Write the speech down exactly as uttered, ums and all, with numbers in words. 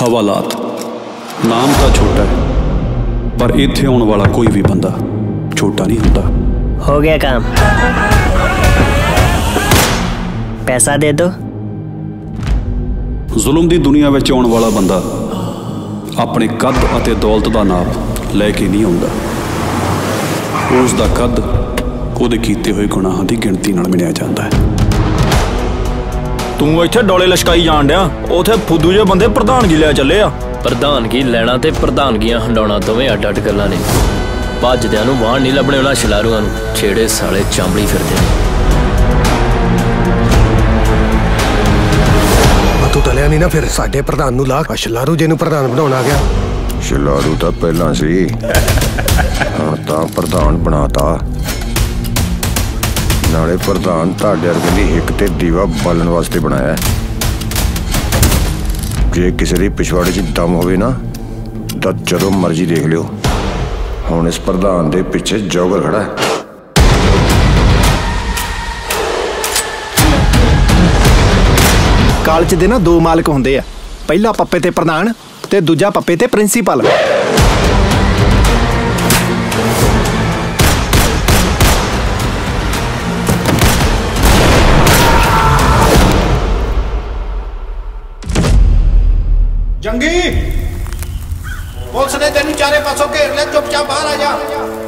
हवालात नाम तो छोटा है पर इत्थे आने वाला कोई भी बंदा छोटा नहीं होता। हो गया काम, पैसा दे दो। जुल्म की दुनिया में आने वाला बंदा अपने कद और दौलत का नाप लैके नहीं आता। उसका कद उसके किए हुए गुनाह की गिनती नाल मिनिया जाता है। तू इत्थे डोले लशकाई जान दिया, उथे फुद्दू जे बंदे प्रधानगी लै चले। प्रधानगी लैना ते प्रधानगियां हंडाउणा दोवें अड्ड अड्ड गल्लां ने। भजदियां नूं वाण नहीं लभणे, उन्हां शलारूआं नूं छेड़े साले चांबड़ी फिरदे ने। ਟਲਿਆ ਨਹੀਂ ਨਾ ਫਿਰ ਸਾਡੇ ਪ੍ਰਧਾਨ ਨੂੰ ਲਾ ਸ਼ਲਾਰੂ ਜੀ ਨੂੰ ਪ੍ਰਧਾਨ ਬਣਾਉਣ ਆ ਗਿਆ। ਸ਼ਲਾਰੂ ਤਾਂ ਪਹਿਲਾਂ ਸੀ, ਹੁਣ ਤਾਂ ਪ੍ਰਧਾਨ ਬਣਾਤਾ। ਨਾਲੇ ਪ੍ਰਧਾਨ ਤੁਹਾਡੇ ਵਰਗੇ ਦੀ ਇੱਕ ਤੇ ਦੀਵਾ ਬਾਲਣ ਵਾਸਤੇ ਬਣਾਇਆ। ਜੇ ਕਿਸੇ ਦੀ ਪਿਛਵਾੜੇ 'ਚ ਦਮ ਹੋਵੇ ਨਾ ਤਾਂ ਜਦੋਂ ਮਰਜ਼ੀ ਦੇਖ ਲਿਓ। ਹੁਣ ਇਸ ਪ੍ਰਧਾਨ ਦੇ ਪਿੱਛੇ ਜੋਗਰ ਖੜਾ ਹੈ। ਕਾਲਜ ਦੇ ਨਾ ਦੋ ਮਾਲਕ ਹੁੰਦੇ ਆ, ਪਹਿਲਾ ਪੱਪੇ ਤੇ ਪ੍ਰਧਾਨ ਤੇ ਦੂਜਾ ਪੱਪੇ ਤੇ ਪ੍ਰਿੰਸੀਪਲ। ਜੰਗੀ, ਪੁਲਿਸ ਨੇ ਤੈਨੂੰ ਚਾਰੇ ਪਾਸੋਂ ਘੇਰ ਲਿਆ, ਚੁੱਪਚਾਪ ਬਾਹਰ ਆ ਜਾ।